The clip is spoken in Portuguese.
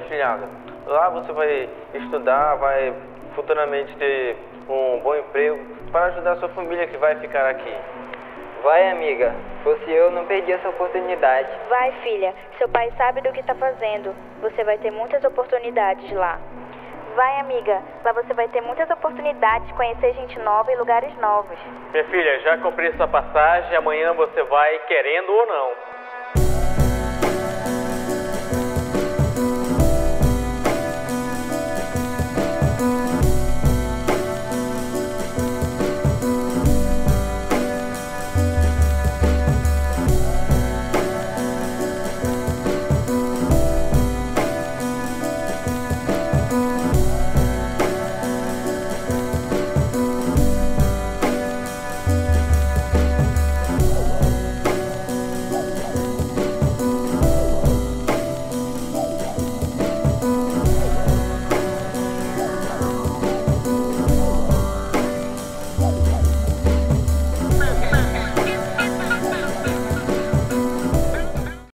minha filhada. Lá você vai estudar, vai futuramente ter um bom emprego para ajudar sua família que vai ficar aqui. Vai, amiga. Fosse eu, não perdi essa oportunidade. Vai, filha. Seu pai sabe do que está fazendo. Você vai ter muitas oportunidades lá. Vai, amiga. Lá você vai ter muitas oportunidades de conhecer gente nova e lugares novos. Minha filha, já comprei sua passagem. Amanhã você vai, querendo ou não.